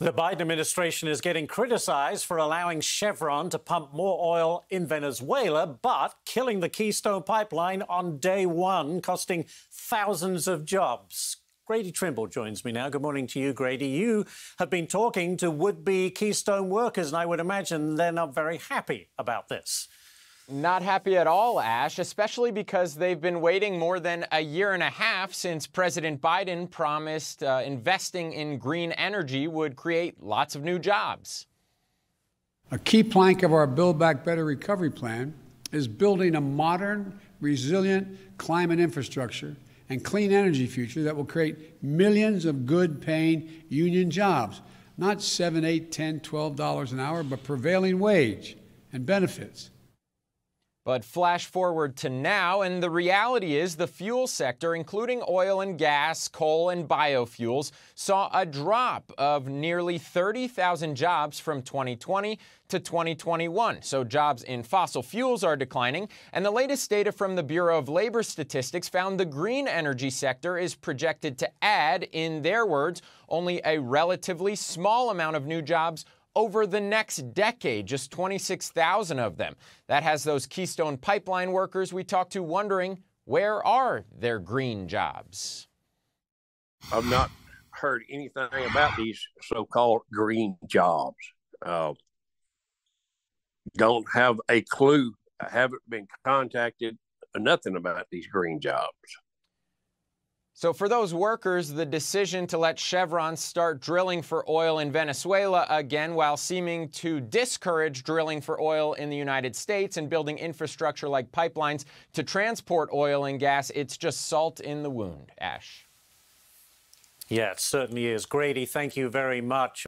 The Biden administration is getting criticized for allowing Chevron to pump more oil in Venezuela, but killing the Keystone pipeline on day one, costing thousands of jobs. Grady Trimble joins me now. Good morning to you, Grady. You have been talking to would-be Keystone workers, and I would imagine they're not very happy about this. Not happy at all, Ash, especially because they've been waiting more than a year and a half since President Biden promised investing in green energy would create lots of new jobs. A key plank of our Build Back Better recovery plan is building a modern, resilient climate infrastructure and clean energy future that will create millions of good-paying union jobs, not $7, 8, 10, $12 an hour, but prevailing wage and benefits. But flash forward to now, and the reality is the fuel sector, including oil and gas, coal and biofuels, saw a drop of nearly 30,000 jobs from 2020 to 2021. So jobs in fossil fuels are declining, and the latest data from the Bureau of Labor Statistics found the green energy sector is projected to add, in their words, only a relatively small amount of new jobs over the next decade, just 26,000 of them. That has those Keystone pipeline workers we talked to wondering, where are their green jobs? I've not heard anything about these so-called green jobs. Don't have a clue. I haven't been contacted, nothing about these green jobs. So for those workers, the decision to let Chevron start drilling for oil in Venezuela again, while seeming to discourage drilling for oil in the United States and building infrastructure like pipelines to transport oil and gas, it's just salt in the wound, Ash. Yeah, it certainly is. Grady, thank you very much.